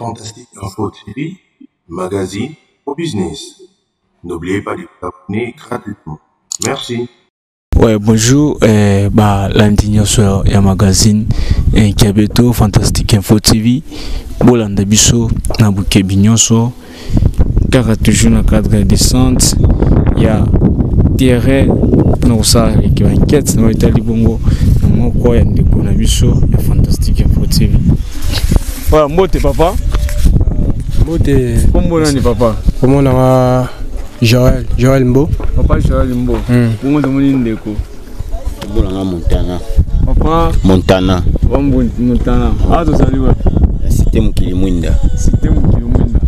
Fantastique Info TV, magazine au business. N'oubliez pas de vous abonner gratuitement. Merci. Ouais, bonjour, l'antignon sur le magazine Kabeto, Fantastique Info TV, Bolanda Bisso, Nabouke Bignonso, car toujours dans le cadre descente, il y a Thierry, nous sommes avec l'enquête, nous sommes allés bongo, nous sommes allés bongo, nous sommes allés Fantastique Info TV. Voilà, mote papa. Comment on est papa? Comment on a Joël Mbo. Papa Joël Mbo. Comment on est Ndeko? Montana. Papa Montana. Montana. Ah tu salues. La cité Mukilimwinda. Cité Mukilimwinda.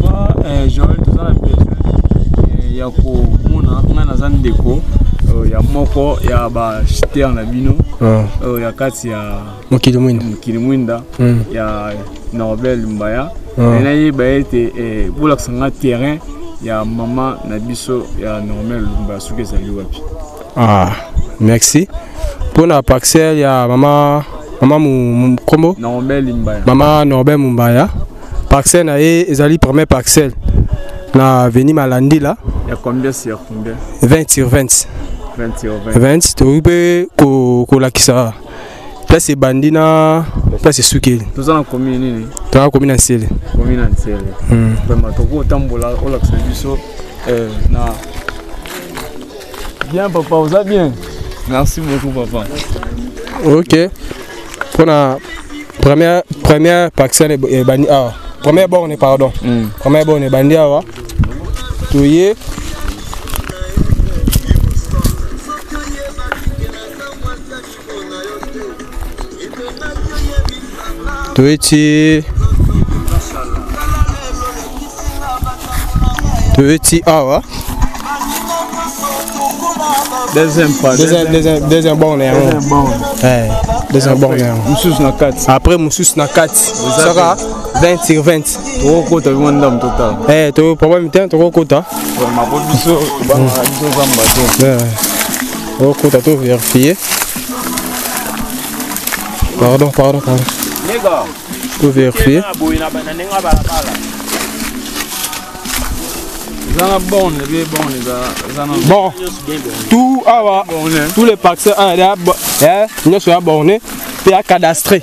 Papa Joël tu as la personne. Il y a quoi? On a Ndeko. Il y a Moko, il y a Chité en Abino, il y a Katsi, Mukilimwinda, il y a Norbel Limbaya. Il y a terrain, il y a Maman Nabiso, il y a Norbel Limbaya. Ah, merci. Pour la parcelle, il y a Maman Kombo, Norbel Limbaya. Maman Norbel Limbaya. Parcelle, il y a la première parcelle. Na venu malandi là. Il y a combien sur combien? 20 sur 20. 20 tu peux coller qui ça là c'est bandina là c'est soukil tous en commune là commune en selle vraiment toko tambola au lac service na bien papa vous allez bien merci beaucoup papa ok pour la première parcelle et bandi ah première borne pardon première borne bandi awa tu y es tu es Awa. Deuxième bon. Après Moussous Nakati. Ça va 20 sur 20. Trois quotas, une dame total. Eh, tu problème tiens, trois quotas. Ma bonne biseau, trois quotas, tout vérifié. Pardon. Tout vérifier. Bon, tous les parcelles nous sommes abonnés et cadastrés.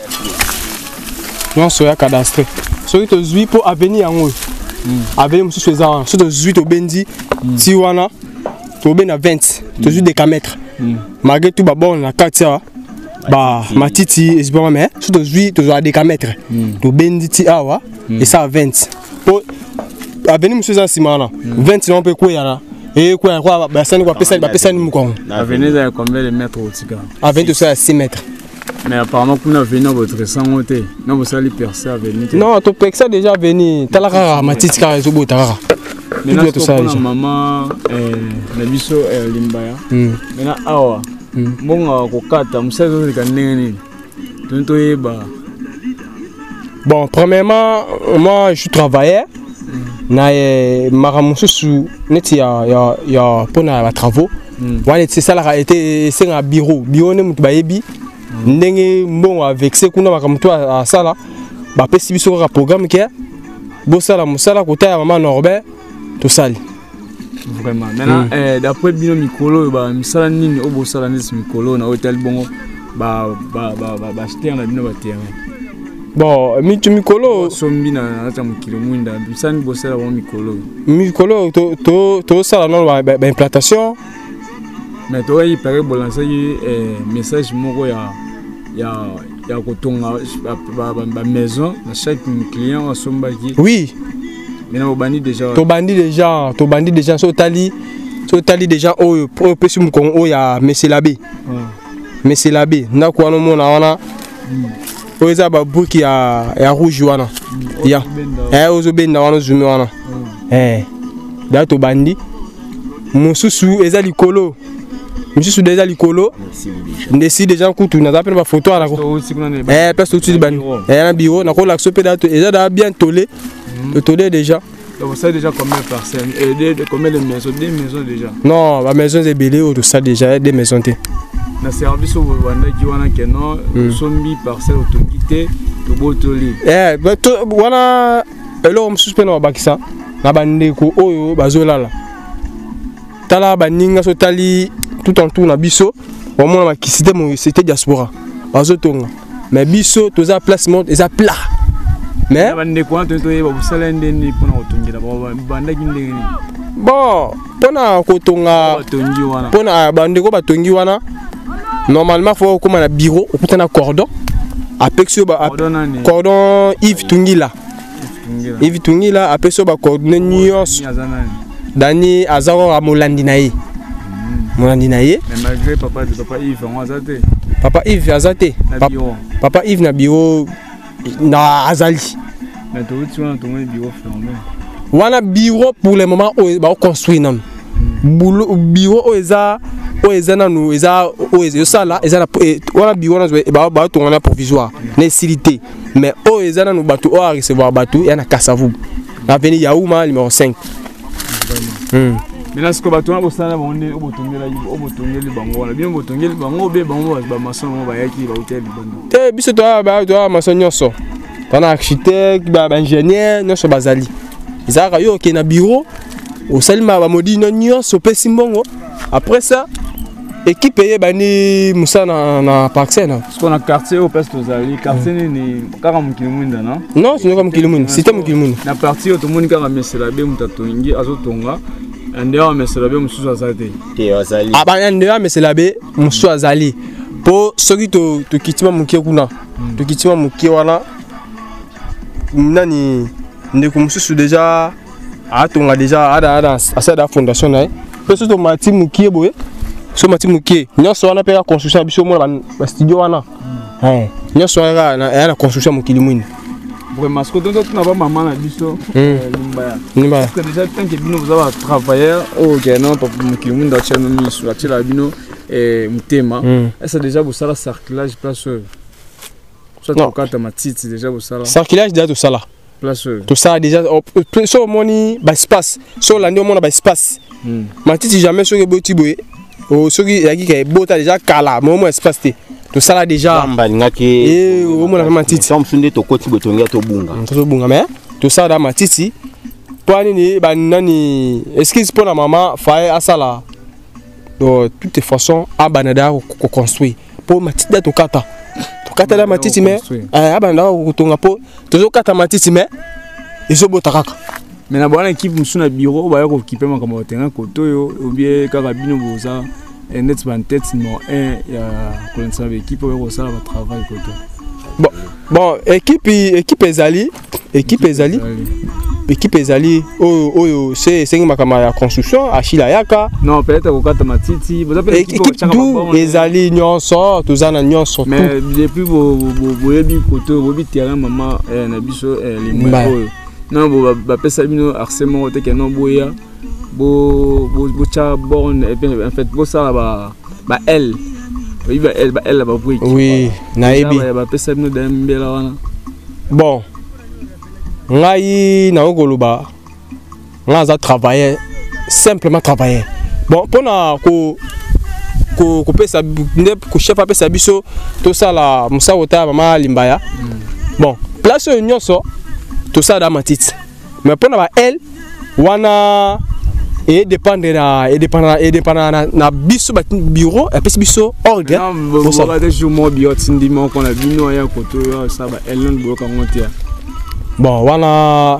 Nous sommes cadastrés. Ceux qui sont pour avenir en haut. Avenir, nous sommes ceux qui sont Bendi, Tiwana, nous sommes à 20, nous sommes des camètres. Malgré tout, nous sommes 4. Bah, ma titi, je ne sais pas, je suis toujours des camètres. Tu benditi awa et ça 20. Pour avenir monsieur Zassimana, 20 non peut courir là. Et quoi, personne ne me connaît. Avenir ça combien de mètres au tigre? Avenir de ça 6 mètres. Mais apparemment pour nous venir votre sang monté, non vous allez percer avenir. Non, tu peux ça déjà venir. T'as la rara, ma titi car ils ont beau tara. Maintenant tout ça. Maman, la biso Limbaya. Maintenant awa. Bon, premièrement, moi je travaillais. Vraiment. Maintenant, d'après Bino Mikolo, Misala Nini, Obo Salanis Mikolo, na hôtel Bongo, acheter un abino à terre. Bon, Mikolo, Sombina, Kilomunda, Bissan Bossala, Mikolo. Mikolo, tout ça, la plantation. Mais toi, il paraît bon, ça y est, message Moro, il y a retourné à la maison, à chaque client, à Sombaki. Oui. Maintenant, bandit déjà, Sotali déjà, au Pessu Mukon, il y a Messelabé, Nakwano Monawana, Oezaba Bouki à Roujuana, Ya, Ozoben Nawano Zumiwana. Eh, d'ailleurs, bandit, Moussou, Ezalikolo, Moussou des Alikolo, Nessi déjà, Koutou, n'a pas photo à la route. Eh, parce que tu es un bureau, n'a pas l'accès pédate, Ezada bien tollé. Le taux déjà. Vous savez déjà combien de personnes? Combien de maisons? Deux maisons déjà. Non, la maison est belle, tout ça déjà, deux maisons. na service au Rwanda qui wana keno sombi parcelle autogité to botoli eh bato wana elo msuspend wa bakisa na bandeko oyo bazolala tala baninga so tali tout en tour na biso au moins ma kisite mo c'était diaspora bazotonga mais biso toza placement eza plat mais bandeko anto to yeba busala ndeni pona otungira bandaki ndeni bon pona kotonga otungi wana pona bandeko batongi wana. Normalement, il faut qu'on ait un bureau, on a un cordon. Avec ce cordon Yves Tungila. Yves Tungila, après ce cordon, Nyos, Dani, Azaro, à Molandinaï. Molandinaï. Mais malgré papa Yves, on a Azate. Papa Yves, Azate. Papa Yves, na bureau, na Azali. Mais tu as un bureau fermé. On a un bureau pour le moment où on construit. Bureau où mais recevoir bateau et avenue Yaouma numéro 5 mais ce que bateau on va après ça équipe est bani Moussa na Parcès na parce qu'on a quartier au Peste aux Alliés quartier ni 40 km non non c'est comme km c'est comme km na partie tout le monde ka meselabe mutatongi azotonga ndéwa meselabe mususu azali té azali abana ndéwa meselabe mususu azali po soki to kitima mukie kuna to kitima mukie wana nani ndeko mususu déjà atonga déjà ada asa da fondation na parce que mati mukie boye so matimuke nyoso wana peka construction biso mo ba studio wana hein nyoso wana na construction mukilimwini vraiment ce que donc on va maman na biso Limbaya parce que déjà tant que Bino vous avez travaillé au Ghana pour mukilimwini dans channel ni sur la Bino et mtema ça déjà vous sala cerclage place ça tu quand ma titre déjà vous sala cerclage déjà tout ça là place tout ça déjà so moni ba espace so landi mona ba espace ma titre jamais so ke boti boye. Ceux qui est beau, déjà cala, mais au moins espace. Tout ça là déjà. Et au moins la matite. Ça me sonne ton côté botonga, ton bunga. Ton bunga, mais tout ça là matite. Toi ni banani. Est-ce qu'ils pour la maman faire à ça là? De toute façon, à banada qu'on construit. Pour matite de tokata. Tokata là matite mais. À banada on tonga pour. Tokata matite mais. Ils sont beaux tarak. Mais la bonne équipe nous sommes bureau bah on équipe moi comme au terrain kotoyo ou bien carabino boza et net ban tête non un qu'on savait équipe au ça va travail koto bon bon équipe ezali oh c'est Sengma kama ya construction à Chilayaka non peut-être au katamatiti vous appelez équipe d'où ezali nyonso tozana nyonso mais depuis vous avez dit koto vous avez terrain maman na biso les moyens. Non, bah parce que nous harcèlement au terrain non boya, borne en fait beau ça bah elle bah oui. Oui, naïbi. Bah parce que nous d'embêler là. Bon, naï naogoluba, nous a travaillé simplement travailler. Bon, pour na ko pesa ne ko chef a pesa biso tout ça là, musa wota maman Limbaya. Bon, place union so. Tout ça dans ma tête. Mais pour elle, on a et dépendra na biso bureau et puis biso orgue. Vous savez je moi bio tindimo qu'on a bino ya koto ça ba elle non boka monter. Bon voilà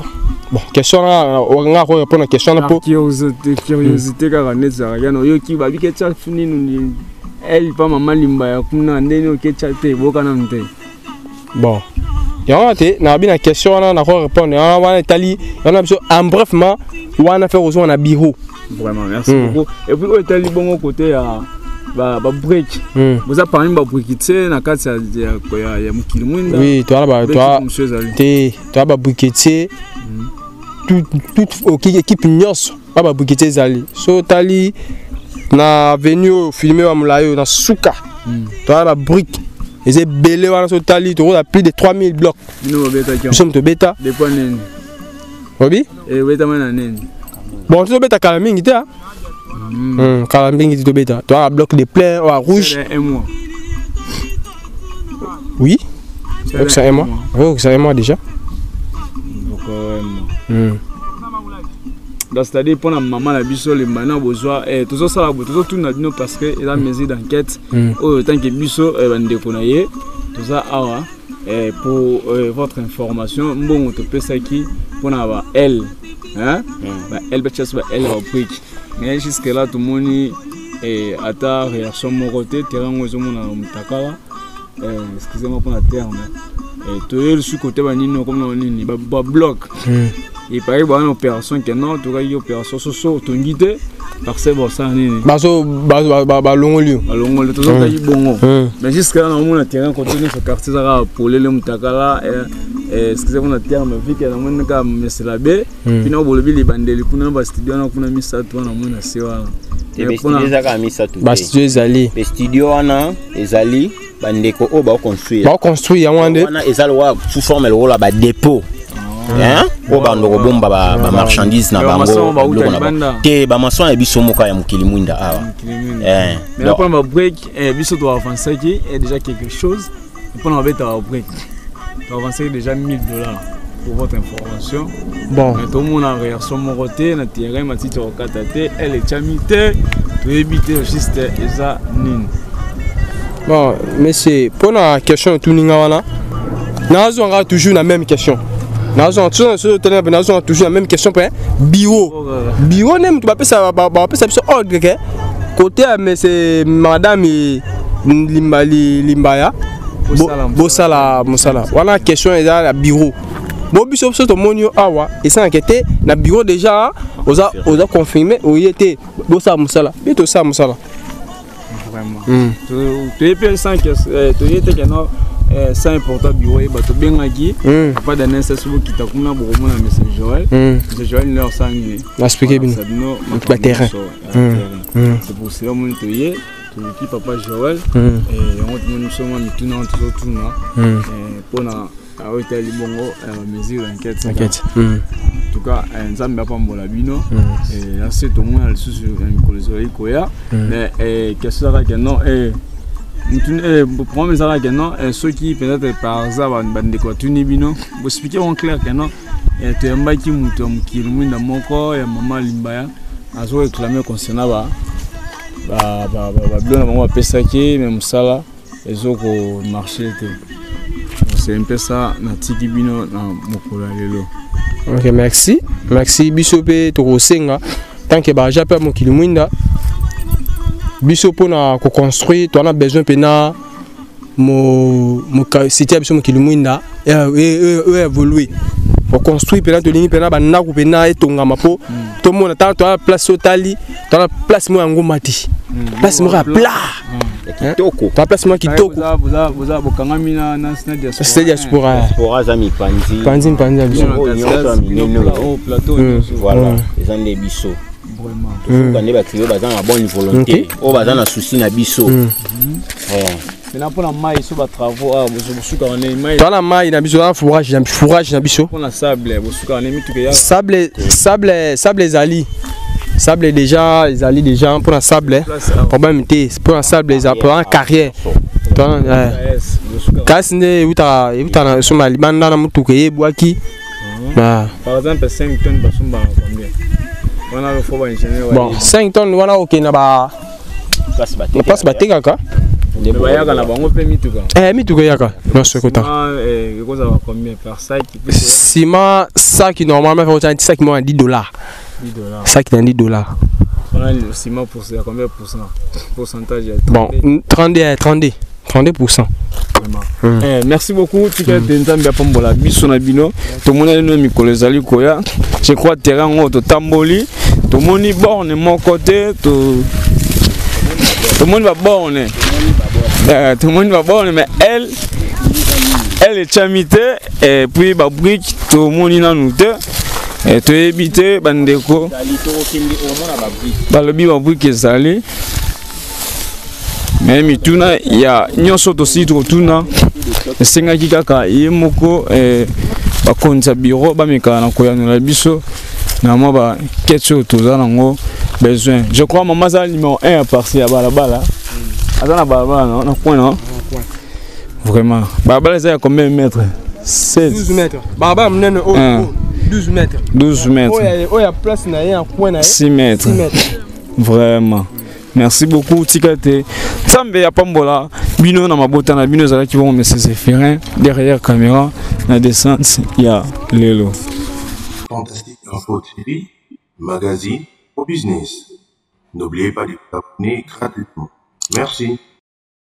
bon question là on a répondre question là pour curiosité car on est ça rien yo qui va bi que ça fini nous elle pas maman Limbaya kuna ndeno que ça te boka na mte. Bon na bien la question on a répondre on est allé on a besoin en brefement on a fait besoin on a bureau vraiment merci beaucoup et puis on est allé bon côté à break vous a parlé de briquetier na carte ya mukilimwini oui toi ba briquetier toute équipe nyonso ba briquetier zali so tali na venue filmer wa mulayo na suka toi ba brique. Ils ont belé en totalité, tu as plus de 3000 blocs. Nous sommes de bêta. Des points nains. Oui? Et bêta, man, nains. Bon, tu es bêta, calamine, tu as. Tu as un bloc de plein, ou à rouge. C'est un mois. Oui. C'est un mois. Oui, c'est un mois déjà. Donc, c'est-à-dire pour la maman la bisole maintenant besoin et tout ça là tout tout na dino parce que la mesure d'enquête au tant que biso ben déconnayer tout ça awa et pour votre information bon on te peut ça qui pour avoir elle hein elle peut-être elle va brique mais jusque là tout monde et à ta réaction mon côté terrain au monde na mutaka excusez-moi pour la terme et tout le sur côté banino comme on ni ba bloc. Il paraît qu'il y a une opération qui est non, tu as une opération sur ton guide, parce que c'est un peu. Mais jusqu'à là, on a un terrain continu sur le quartier pour les Moutakala, excusez-moi le terme, vu qu'il y a un cas, mais c'est la baie, puis on a les bandes, on a studié, on a mis ça, on a mis ça, on a mis ça, on a mis ça, on a mis ça, on a mis ça, on a mis ça, on a mis ça, on a mis ça, hein oh bah on bombe bah marchandises na bango te bah maçon et biso moka ya mukilimunda awa hein mais après on va break et biso doit avancer qui est déjà quelque chose après on va être à break tu avancer déjà $1000 pour votre information bon tout le monde en réaction mon côté na terrain matite okatate elle est chamité tu éviter juste eza nini bon mais c'est pour la question tout ninga wana na toujours la même question. Nous avons toujours la même question pour bio. Bio, tu vas appeler ça ordre. Côté, c'est Madame Limbali, Limbaya. Bossala, Moussala. Voilà la question est à la bureau. Bon, bishop, c'est au Awa. Et ça inquiété, la bureau déjà, on a confirmé où il était. Bossala, Moussala. Et tout ça, Moussala. Vraiment. Tu es bien sans que tu étais canard. C'est important bureau et bateau bien agui pas d'année c'est souvent qui t'a comme là pour moi mais c'est Joël leur sang expliquer bien le terrain c'est pour cela mon toyer tout l'équipe papa Joël et on nous sommes nous tenons tout là pour la hôtel Bongo mesure enquête en tout cas nous avons Pambola Bino et assez tout le monde a le souci un collègue Koya mais qu'est-ce que non le problème c'est que ceux qui peut-être par hasard sont Tunibino, vous expliquez en clair que non, tu es un bac qui m'a dit dans mon corps et maman Limbaya, à ce réclamer concernant la Pesaki, même ça, les autres marchés. C'est un peu ça, dans Tikibino, dans mon Lélo. Ok, merci. Merci, Bissopé, Toro Senga. Tant que j'appelle mon Kilimunda. Biso pour construire, on a besoin de mon cité qui est évolué. Pour construire, on a vraiment. Tout a bonne volonté. On a un souci na biso. Maintenant pour la maille sur les travaux, la maille na biso, fourrage na biso. On a sable, sable les ali. Sable déjà, les ali déjà pour la sable. Problème pour la sable les pour la carrière. Par exemple 5 tonnes par semaine combien? Bon, 5 tonnes, on a ok, on a passe batté kaka. Il y a combien par sac? Ciment, sac normalement, on a un sac qui a $10. Sac $10. On a le ciment pour combien pourcentage? Bon, 32%. Merci beaucoup. Je crois que terrain est tamboli. Tout le monde est borné de mon côté. Tout le monde va borné. Tout le monde va borné, mais elle est chamitée. Et puis, la brique, tout le monde est nous deux. Et tout est habité, bandeko. La brique est salée. Même tuna ya nyoso to sitro tuna sengaki kaka yemoko bakonza biro bamekana koyanola biso Normalement, quelque chose tout ça, on a besoin. Je crois que maman a numéro 1 à partir de Balabala. Vraiment. Balabala, c'est à combien de mètres? 16. 12 mètres. Balabala, on est haut. 12 mètres. 12 mètres. Il y a place, il y a un coin. 6 mètres. Vraiment. Merci beaucoup, Tikate. Sambe ya Pambola, Bino na mabota na Bino zala qui vont me Zéphirin derrière caméra, la descente ya Lélo. Fantastique Info TV, magazine au business. N'oubliez pas de vous abonner gratuitement. Merci.